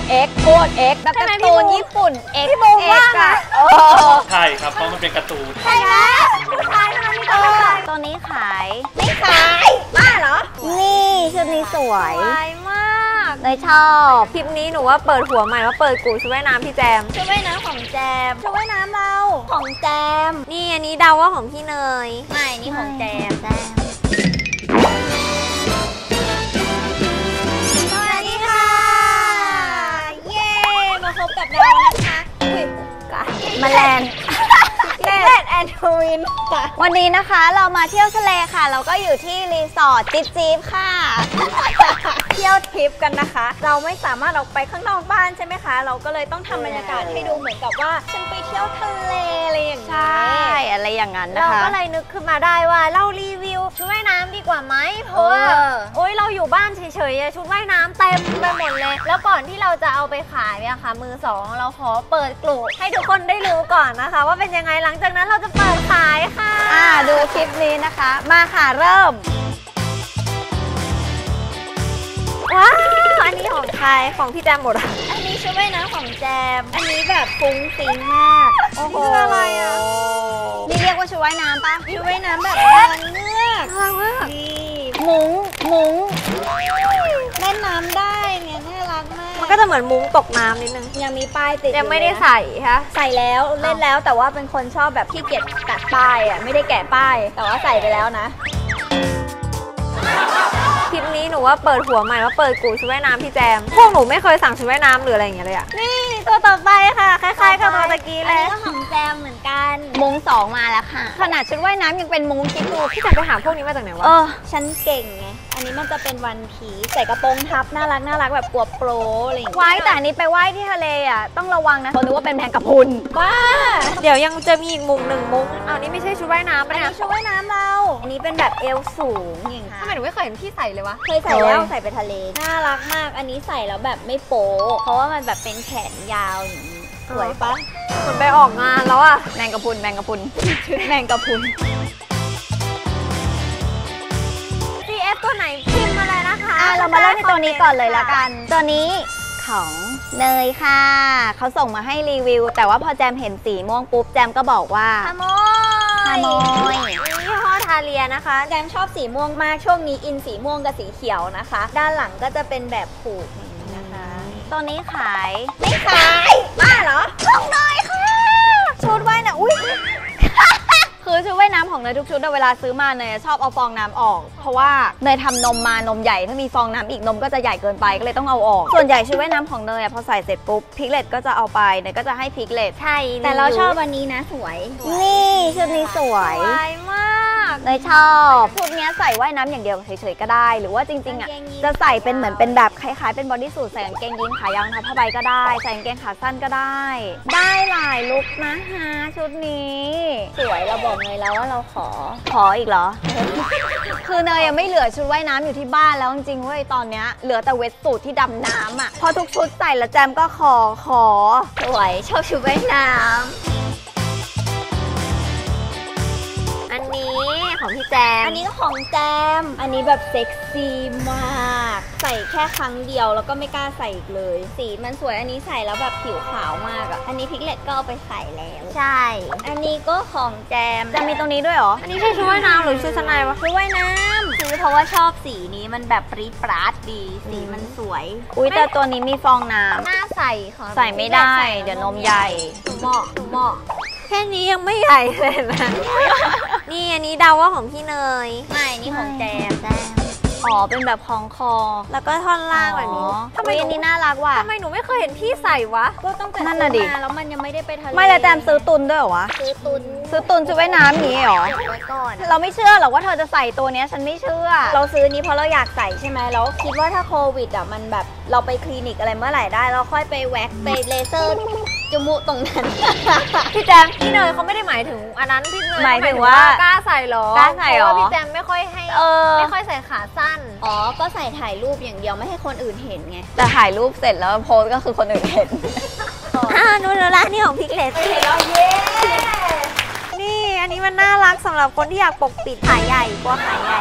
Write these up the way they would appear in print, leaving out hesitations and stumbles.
ดเอ็กโคดเอ็กนักการ์ตูนญี่ปุ่นเอ็กโบว่านะใช่ครับเพราะมันเป็นการ์ตูนใช่ไหมผู้ชายทำไมไม่ต้องการตัวนี้ขายไม่ขายบ้าเหรอนี่ชุดนี้สวยมากเลยชอบคลิปนี้หนูว่าเปิดหัวใหม่ว่าเปิดกูชุดว่ายน้ำพี่แจมชุดว่ายน้ำของแจมชุดว่ายน้ำเราของแจมนี่อันนี้เดาว่าของพี่เนยไม่นี่ของแจมมาแลนด์แอน ทวินค่ะวันนี้นะคะเรามาเที่ยวทะเลค่ะเราก็อยู่ที่รีสอร์ทจิ๊บค่ะเที่ยวทริปกันนะคะเราไม่สามารถออกไปข้างนอกบ้านใช่ไหมคะเราก็เลยต้องทำบรรยากาศให้ดูเหมือนกับว่าฉันไปเที่ยวทะเลอะไรอย่างนี้อะไรอย่างนั้นนะคะเราก็เลยนึกขึ้นมาได้ว่าเรารีวิวชุดว่ายน้ำดีกว่าไหมเพราะว่าโอ๊ยเราอยู่บ้านเฉยๆชุดว่ายน้ำเต็มไปหมดเลยแล้วก่อนที่เราจะเอาไปขายเนี่ยค่ะมือสองเราขอเปิดกลุ่มให้ทุกคนได้รู้ก่อนนะคะว่าเป็นยังไงหลังจากนั้นเราจะเปิดขายค่ะดูคลิปนี้นะคะมาค่ะเริ่มว้าวอันนี้ของใครของพี่แจมหมดอันนี้ชุดว่ายน้ำของแจมอันนี้แบบฟุ้งฟิ้งมากโอ้โหอะไรอะนี่เรียกว่าชุดว่ายน้ำปะชุดว่ายน้ำแบบเงือกนี่มุ้งเล่นน้ำได้เนี่ยน่ารักมากมันก็จะเหมือนมุ้งตกน้ำนิดนึงยังมีป้ายติดยังไม่ได้ใส่ค่ะใส่แล้วเล่นแล้วแต่ว่าเป็นคนชอบแบบขี้เกียจแกะป้ายอะไม่ได้แกะป้ายแต่ว่าใส่ไปแล้วนะคลิปนี้หนูว่าเปิดหัวใหม่ว่าเปิดกูชุดว่ายน้ำพี่แจมพวกหนูไม่เคยสั่งชุดว่ายน้ำหรืออะไรอย่างเงี้ยเลยอะนี่ตัวต่อไปค่ะคล้ายๆกับตัวตะกี้เลยอันนี้ก็ของแจมเหมือนกันมุ้งสองมาแล้วค่ะขนาดชุดว่ายน้ำยังเป็นมุ้งคิดดูพี่แจมไปหาพวกนี้มาจากไหนวะฉันเก่งไงอันนี้มันจะเป็นวันผีใส่กระโปรงทับน่ารักแบบกลัวโปรอะไรอย่างเงี้ยว่ายแต่อันนี้ไปว่ายที่ทะเลอะต้องระวังนะเขาคิดว่าเป็นแมงกะพรุนว้าเดี๋ยวยังจะมีอีกมุ้งหนึ่งมุ้งอันนี้ไม่ใช่ชุดว่ายน้ำนะอันนี้ชุดว่ายน้ำเราอันนี้เป็นแบบเอวสูงอย่างเงี้ยทำไมหนูไม่เคยเห็นพี่ใส่เลยวะเคยใส่แล้วใส่ไปทะเลน่ารักมากอันนี้ใส่แล้วแบบไม่โป๊เพราะว่ามันแบบเป็นแขนยาวอย่างนี้สวยปะเหมือนไปออกงานแล้วอะแมงกะพรุนชุดแมงกะพรุนตัวไหนพิมพ์มาเลยนะคะเรามาเริ่มที่ตัวนี้ก่อนเลยละกันตัวนี้ของเนยค่ะเขาส่งมาให้รีวิวแต่ว่าพอแจมเห็นสีม่วงปุ๊บแจมก็บอกว่าขโมยยี่ห้อทาเลียนะคะแจมชอบสีม่วงมากช่วงนี้อินสีม่วงกับสีเขียวนะคะด้านหลังก็จะเป็นแบบผูกนะคะตัวนี้ขายไม่ขายบ้าเหรอของเนยค่ะชุดว่ายน้ำอุ้ยคือชุดว่ายน้ำของเนยทุกชุดเวลาซื้อมาเนยชอบเอาฟองน้ำออกเพราะว่าเนยทำนมมานมใหญ่ถ้ามีฟองน้ำอีกนมก็จะใหญ่เกินไปก็เลยต้องเอาออกส่วนใหญ่ชุดว่ายน้ำของเนยพอใส่เสร็จปุ๊บพิกเลตก็จะเอาไปเนยก็จะให้พิกเลตใช่แต่เราชอบวันนี้นะสวยนี่ชุดนี้สวยมากเนยชอบชุดนี้ใส่ว่ายน้ำอย่างเดียวเฉยๆก็ได้หรือว่าจริงๆอ่ะจะใส่เป็นเหมือนเป็นแบบคล้ายๆเป็นบอดี้สูทใส่กางเกงยีนขายาวทับผ้าใบก็ได้ใส่กางเกงขาสั้นก็ได้หลายลุคนะฮะชุดนี้สวยเราบอกเลยแล้วว่าเราขออีกเหรอ คือเนยยังไม่เหลือชุดว่ายน้ำอยู่ที่บ้านแล้วจริงๆเว้ยตอนเนี้ยเหลือแต่เวทสูทที่ดำน้ำอ่ะพอทุกชุดใส่แล้วแจมก็ขอสวยชอบชุดว่ายน้ำอันนี้ของพี่แจมอันนี้ก็ของแจมอันนี้แบบเซ็กซี่มากใส่แค่ครั้งเดียวแล้วก็ไม่กล้าใส่อีกเลยสีมันสวยอันนี้ใส่แล้วแบบผิวขาวมากอ่ะอันนี้พิกเลตก็เอาไปใส่แล้วใช่อันนี้ก็ของแจมจะมีตรงนี้ด้วยหรออันนี้ใช่ชุดว่ายน้ำหรือชุดชั้นในวะชุดว่ายน้ำคือเพราะว่าชอบสีนี้มันแบบปรี๊ดปราดดีสีมันสวยอุ้ยแต่ตัวนี้มีฟองน้ำหน้าใส่ค่ะใส่ไม่ได้เดี๋ยวนมใหญ่เหมาะแค่นี้ยังไม่ใหญ่เลยนะนี่อันนี้เดาว่าของพี่เนยไม่นี่ของแจมอ๋อเป็นแบบคล้องคอแล้วก็ท่อนล่างแบบนี้ทำไมอันนี้น่ารักว่ะทำไมหนูไม่เคยเห็นพี่ใส่วะก็ต้องเป็นนั่นน่ะดิแล้วมันยังไม่ได้ไปทะเลไม่แล้วแจมซื้อตุนด้วยเหรอวะซื้อตุนชุดว่ายน้ำนี้เหรอไว้ก่อนเราไม่เชื่อหรอกว่าเธอจะใส่ตัวนี้ฉันไม่เชื่อเราซื้อนี้เพราะเราอยากใส่ใช่ไหมแล้วคิดว่าถ้าโควิดอ่ะมันแบบเราไปคลินิกอะไรเมื่อไหร่ได้เราค่อยไปแว็กซ์ไปเลเซอร์จมูกตรงนั้นพี่แจมพี่เนยเขาไม่ได้หมายถึงอันนั้นพี่เนยหมายถึงว่ากล้าใส่หรอกล้าใส่หรอพี่แจมไม่ค่อยให้ไม่ค่อยใส่ขาสั้นอ๋อก็ใส่ถ่ายรูปอย่างเดียวไม่ให้คนอื่นเห็นไงแต่ถ่ายรูปเสร็จแล้วโพสก็คือคนอื่นเห็นนู่นแล้วละนี่ของพิกเลตนี่อันนี้มันน่ารักสำหรับคนที่อยากปกปิดขาใหญ่กว่าขาใหญ่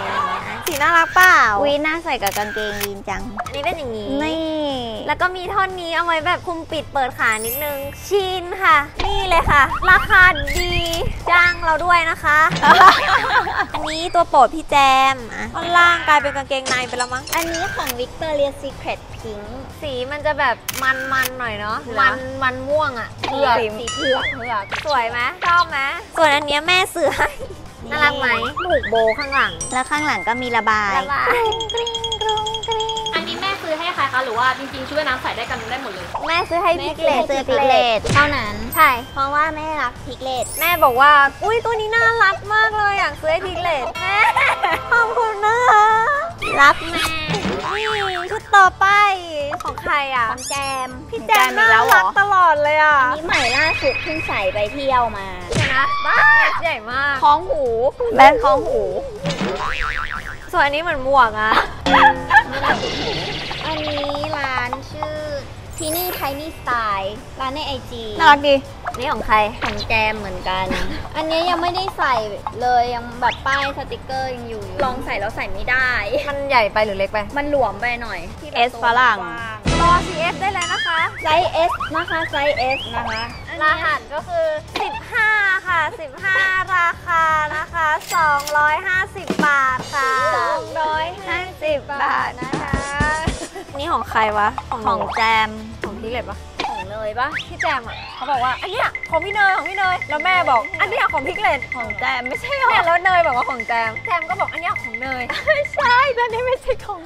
สี สีน่ารักเปล่าวีน่าใส่กับกางเกงยีนจังอันนี้เป็นอย่างนี้นี่แล้วก็มีท่อนนี้เอาไว้แบบคุมปิดเปิดขานิดนึงชินค่ะนี่เลยค่ะราคาดีจ้างเราด้วยนะคะอันนี้ตัวโปรดพี่แจมท่อนล่างกลายเป็นกางเกงในไปแล้วมั้งอันนี้ของ Victoria's Secret พิงค์สีมันจะแบบมันๆหน่อยเนาะมันม่วงอ่ะเผือกสีเผือกสวยไหมชอบไหมส่วนอันนี้แม่ซื้อให้น่ารักไหมผูกโบข้างหลังแล้วข้างหลังก็มีระบายอันนี้แม่ซื้อให้ใครคะหรือว่าจริงๆชุดว่ายน้ำใส่ได้กันได้หมดเลยแม่ซื้อให้พิกเลตซื้อพิกเลตเท่านั้นใช่เพราะว่าแม่รักพิกเลตแม่บอกว่าอุ้ยตัวนี้น่ารักมากเลยอยากซื้อให้พิกเลตแม่ขอบคุณนะคะรับแม่ชุดต่อไปของใครอ่ะของแจมพี่แจมน่ารักตลอดเลยอ่ะอันนี้ใหม่ล่าสุดเพิ่งใส่ไปเที่ยวมานะบ้าใหญ่มากคล้องหูแบนคล้องหูส่วนอันนี้เหมือนหมวกอ่ะอันนี้ร้านชื่อที่นี่ Tiny Style ร้านใน IG น่ารักดีนี่ของใครของแจมเหมือนกันอันนี้ยังไม่ได้ใส่เลยยังแบบป้ายสติกเกอร์ยังอยู่ลองใส่แล้วใส่ไม่ได้มันใหญ่ไปหรือเล็กไปมันหลวมไปหน่อย S ฝรั่งรอ CS ได้เลยนะคะไซส์ S นะคะไซส์ S นะคะรหัสก็คือ15ค่ะ15ราคานะคะ250บาทค่ะ250บาทนะคะนี่ของใครวะของแจมของพี่เล็บปะของเนยปะพี่แจมอ่ะเขาบอกว่าอันนี้ของพี่เนยของพี่เนยแล้วแม่บอกอันนี้ของพี่เล็บของแจมไม่ใช่หรอแล้วเนยบอกว่าของแจมแจมก็บอกอันนี้ของเนยไม่ใช่อันนี้ไม่ใช่ของ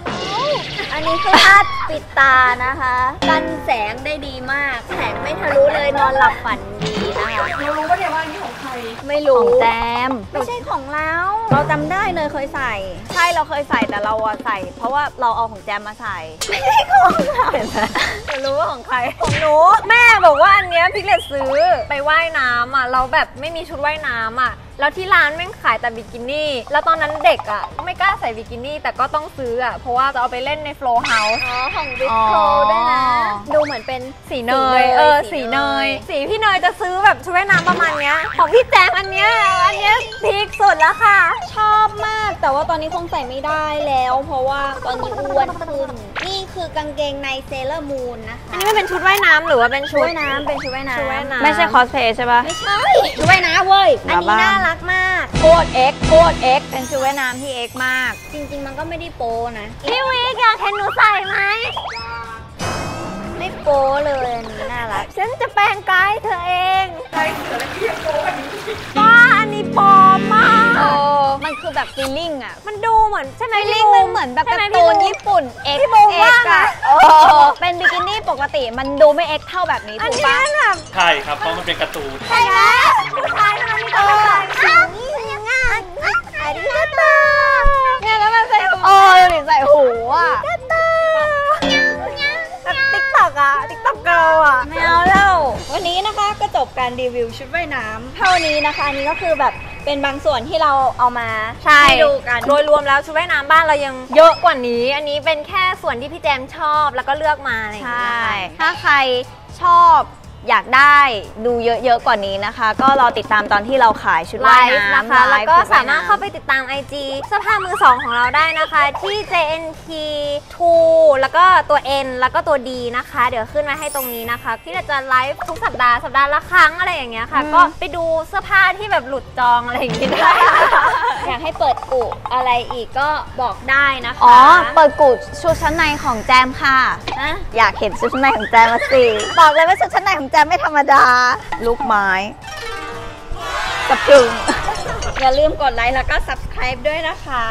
อันนี้คือผ้าปิดตานะคะกันแสงได้ดีมากแสงไม่ทะลุเลยนอนหลับฝันดีนะคะเรารู้ก็เดี๋ยวว่าอันนี้ของใครไม่รู้ของแจมไม่ใช่ของเราเราจำได้เลยเคยใส่ใช่เราเคยใส่แต่เราใส่เพราะว่าเราเอาของแจมมาใส่ไม่ใช่ของเราเห็นไหมเรารู้ว่าของใครของหนูแม่บอกว่าอันเนี้ยพิกเลตซื้อไปว่ายน้ำอ่ะเราแบบไม่มีชุดว่ายน้ำอ่ะแล้วที่ร้านแม่งขายแต่บิกินี่แล้วตอนนั้นเด็กอ่ะไม่กล้าใส่บิกินี่แต่ก็ต้องซื้ออ่ะเพราะว่าจะเอาไปเล่นในโฟล์เฮาส์ของบิ๊กโฟล์ด้วยนะดูเหมือนเป็นสีเนยสีเนยสีพี่เนยจะซื้อแบบชุดว่ายน้ำประมาณเนี้ยของพี่แจมอันเนี้ยพีคสุดแล้วค่ะชอบมากแต่ว่าตอนนี้คงใส่ไม่ได้แล้วเพราะว่าตอนนี้อ้วนขึ้นนี่คือกางเกงในเซเลอร์มูนนะคะอันนี้ไม่เป็นชุดว่ายน้ำหรือว่าเป็นชุดว่ายน้ำเป็นชุดว่ายน้ำไม่ใช่คอสเพลย์ใช่ปะไม่ใช่ชุดว่ายน้ำเว้ยอันนี้น่ารักมากโคตรเอ็กเป็นชุดว่ายน้ำที่เอ็กมากจริงๆมันก็ไม่ได้โปนะพี่วิกอยากเห็นหนูใส่ไหมไม่โปเลยอันนี้น่ารักฉันจะแปลงกายเธอเองใช่แต่ละที่โปอันนี้ป้าอันนี้โปมากมันคือแบบฟีลลิ่งอ่ะมันดูเหมือนใช่ไหมฟีลลิ่งมันเหมือนแบบการ์ตูนญี่ปุ่นเอ็กอ่ะเป็นบิกินี่ปกติมันดูไม่เอ็กเท่าแบบนี้ถูกปะใช่ครับเพราะมันเป็นการ์ตูนใช่ไหมใช่มันมีตัวนี้ยังไงอาริกาโตเนี่ยแล้วมันใส่โอ้ยใส่หูอ่ะTikTok Girl อ่ะแมวเล่าวันนี้นะคะก็จบการรีวิวชุดว่ายน้ำเท่านี้นะคะอันนี้ก็คือแบบเป็นบางส่วนที่เราเอามาให้ดูกันโดยรวมแล้วชุดว่ายน้ำบ้านเรายังเยอะกว่านี้อันนี้เป็นแค่ส่วนที่พี่แจมชอบแล้วก็เลือกมาอะไรอย่างเงี้ยใช่ถ้าใครชอบอยากได้ดูเยอะๆกว่านี้นะคะก็รอติดตามตอนที่เราขายชุดว่ายน้ำนะคะแล้วก็สามารถเข้าไปติดตาม IG เสื้อผ้ามือสองของเราได้นะคะที่ JNP2 แล้วก็ตัว N แล้วก็ตัว D นะคะเดี๋ยวขึ้นมาให้ตรงนี้นะคะที่เราจะไลฟ์ทุกสัปดาห์ละครั้งอะไรอย่างเงี้ยค่ะก็ไปดูเสื้อผ้าที่แบบหลุดจองอะไรอย่างเงี้ยได้อยากให้เปิดกุอะไรอีกก็บอกได้นะคะอ๋อเปิดกุชุดชั้นในของแจมค่ะอยากเห็นชุดชั้นในของแจมมาสิบอกเลยว่าชุดชั้นในของจะไม่ธรรมดาลูกไม้กระพึงอย่าลืมกดไลค์แล้วก็ subscribe ด้วยนะคะ